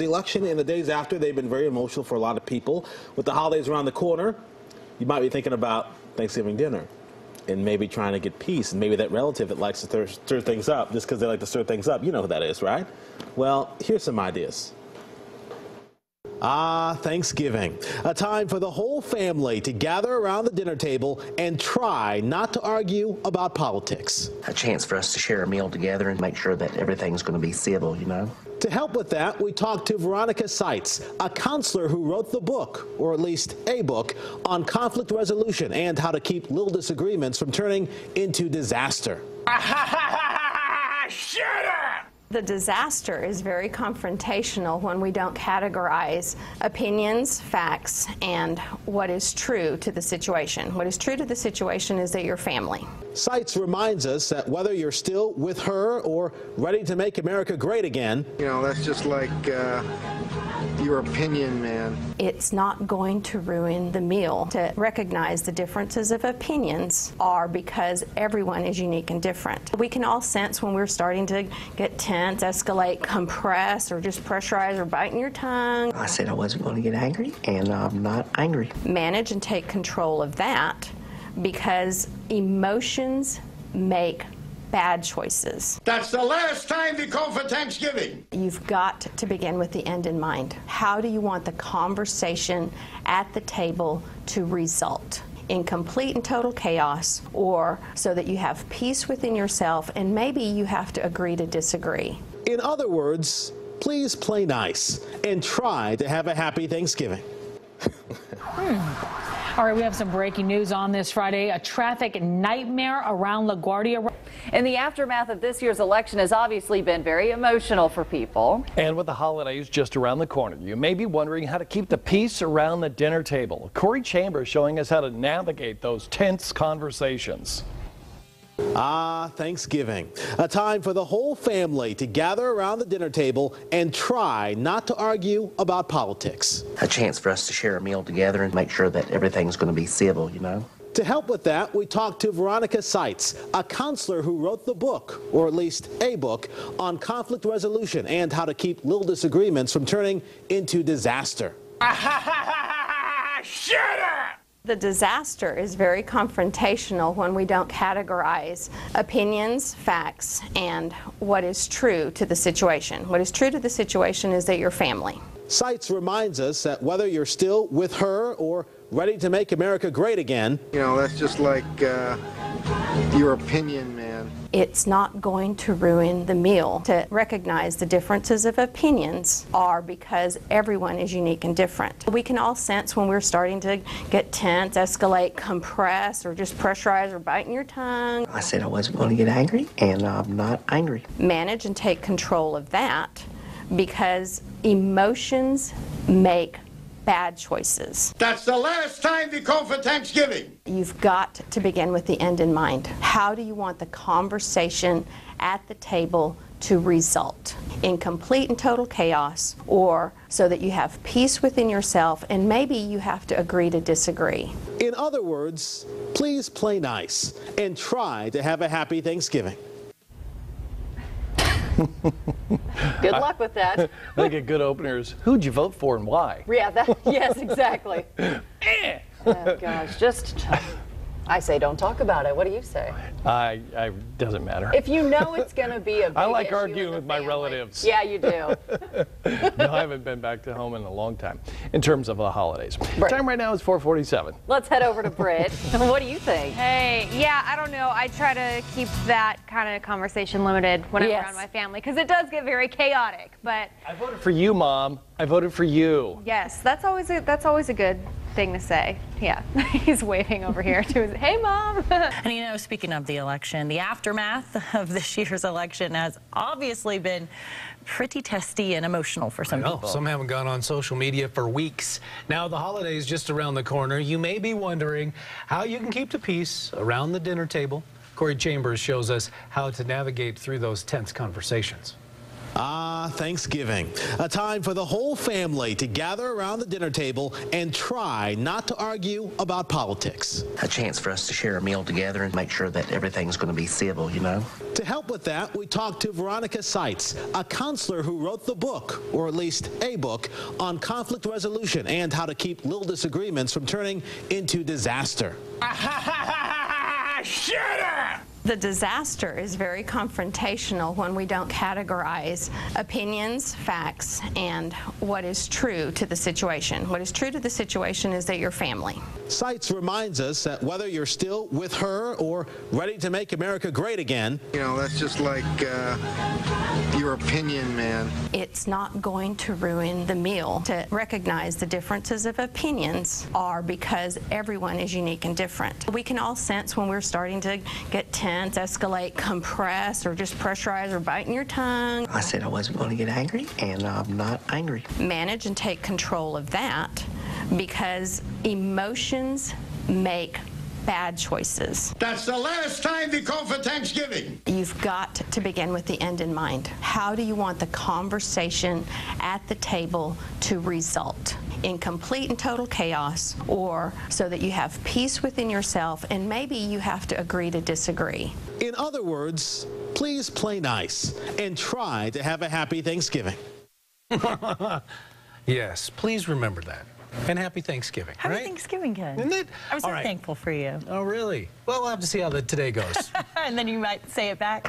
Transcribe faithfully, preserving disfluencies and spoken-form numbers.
the election and the days after, they've been very emotional for a lot of people. With the holidays around the corner, you might be thinking about Thanksgiving dinner and maybe trying to get peace, and maybe that relative that likes to stir, stir things up just because they like to stir things up. You know who that is, right? Well, here's some ideas. Ah, Thanksgiving, a time for the whole family to gather around the dinner table and try not to argue about politics. A chance for us to share a meal together and make sure that everything's going to be civil, you know? To help with that, we talked to Veronica Sites, a counselor who wrote the book, or at least a book, on conflict resolution and how to keep little disagreements from turning into disaster. Shut up! The disaster is very confrontational when we don't categorize opinions, facts, and what is true to the situation. What is true to the situation is that you're family. Sites reminds us that whether you're still with her or ready to make America great again, you know, that's just like uh, your opinion, man. It's not going to ruin the meal to recognize the differences of opinions are because everyone is unique and different. We can all sense when we're starting to get tense, escalate, compress, or just pressurize, or biting your tongue. I said I wasn't going to get angry, and I'm not angry. Manage and take control of that, because emotions make bad choices. That's the last time to call for Thanksgiving. You've got to begin with the end in mind. How do you want the conversation at the table to result? In complete and total chaos, or so that you have peace within yourself, and maybe you have to agree to disagree. In other words, please play nice and try to have a happy Thanksgiving. hmm. All right, we have some breaking news on this Friday. A traffic nightmare around LaGuardia. And the aftermath of this year's election has obviously been very emotional for people. And with the holidays just around the corner, you may be wondering how to keep the peace around the dinner table. Corey Chambers showing us how to navigate those tense conversations. Ah, Thanksgiving, a time for the whole family to gather around the dinner table and try not to argue about politics. A chance for us to share a meal together and make sure that everything's going to be civil, you know? To help with that, we talked to Veronica Sites, a counselor who wrote the book, or at least a book, on conflict resolution and how to keep little disagreements from turning into disaster. Shut up! The disaster is very confrontational when we don't categorize opinions, facts, and what is true to the situation. What is true to the situation is that you're family. Sites reminds us that whether you're still with her or ready to make America great again, you know, that's just like uh, your opinion, man. It's not going to ruin the meal to recognize the differences of opinions are because everyone is unique and different. We can all sense when we're starting to get tense, escalate, compress, or just pressurize, or biting your tongue. I said I wasn't going to get angry, and I'm not angry. Manage and take control of that, because emotions make bad choices. That's the last time to call for Thanksgiving. You've got to begin with the end in mind. How do you want the conversation at the table to result? In complete and total chaos, or so that you have peace within yourself, and maybe you have to agree to disagree. In other words, please play nice and try to have a happy Thanksgiving. Good luck with that. I think a good opener is, who'd you vote for and why? Yeah, that, yes, exactly. Oh, gosh, just, I say don't talk about it. What do you say? I, I doesn't matter. If you know it's going to be a big I like arguing with family. My relatives. Yeah, you do. No, I haven't been back to home in a long time, in terms of the holidays. Brit. Time right now is four forty-seven. Let's head over to Brit. What do you think? Hey, yeah, I don't know. I try to keep that kind of conversation limited when yes. I'm around my family, because it does get very chaotic. But I voted for you, Mom. I voted for you. Yes, that's always a, that's always a good thing to say. Yeah, he's waving over here to his, hey, Mom. And you know, speaking of the election, the aftermath of this year's election has obviously been pretty testy and emotional for some I know. people. Some haven't gone on social media for weeks. Now the holidays just around the corner. You may be wondering how you can keep the peace around the dinner table. Corey Chambers shows us how to navigate through those tense conversations. Ah, Thanksgiving, a time for the whole family to gather around the dinner table and try not to argue about politics. A chance for us to share a meal together and make sure that everything's going to be civil, you know? To help with that, we talked to Veronica Sites, a counselor who wrote the book, or at least a book, on conflict resolution and how to keep little disagreements from turning into disaster. Shut up! The disaster is very confrontational when we don't categorize opinions, facts, and what is true to the situation. What is true to the situation is that you're family. Sites reminds us that whether you're still with her or ready to make America great again. You know, that's just like uh, your opinion, man. It's not going to ruin the meal to recognize the differences of opinions are because everyone is unique and different. We can all sense when we're starting to get tense, escalate, compress, or just pressurize or biting your tongue. I said I wasn't going to get angry, and I'm not angry. Manage and take control of that, because emotions make bad choices. That's the last time they call for Thanksgiving. You've got to begin with the end in mind. How do you want the conversation at the table to result? In complete and total chaos, or so that you have peace within yourself, and maybe you have to agree to disagree. In other words, please play nice and try to have a happy Thanksgiving. Yes, please remember that. And happy Thanksgiving, happy right? Thanksgiving, kid. Isn't it? I'm so right. thankful for you. Oh, really? Well, we'll have to see how the today goes. And then you might say it back.